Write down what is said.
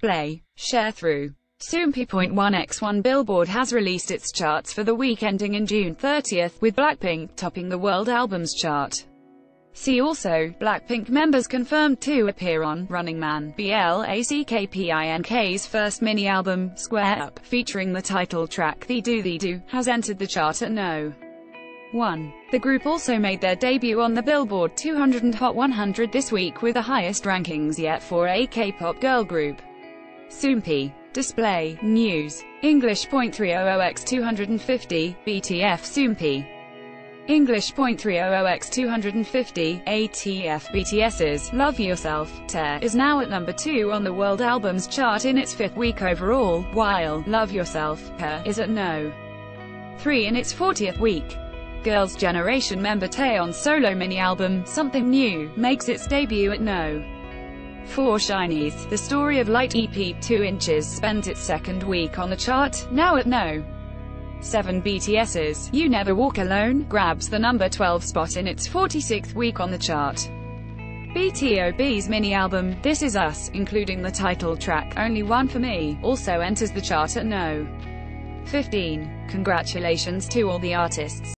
display. Share through Soompi.1x1. Billboard has released its charts for the week ending in June 30th, with Blackpink topping the World Albums Chart. See also, Blackpink members confirmed to appear on Running Man, BLACKPINK's first mini-album, Square Up, featuring the title track The Do The Do, has entered the chart at No. 1. The group also made their debut on the Billboard 200 and Hot 100 this week with the highest rankings yet for a K-pop girl group. Soompi. Display, News. English.300x250, BTF Soompi. English.300x250, ATF BTS's Love Yourself: Tear is now at number 2 on the World Albums Chart in its 5th week overall, while Love Yourself: Tear is at No. 3 in its 40th week. Girls' Generation member Taeyeon's solo mini-album, Something New, makes its debut at No. 4. SHINee's The Story of Light EP 2 Inches spends its 2nd week on the chart, now at No. 7. BTS's You Never Walk Alone grabs the number 12 spot in its 46th week on the chart. BTOB's mini-album, This Is Us, including the title track, Only One For Me, also enters the chart at No. 15. Congratulations to all the artists.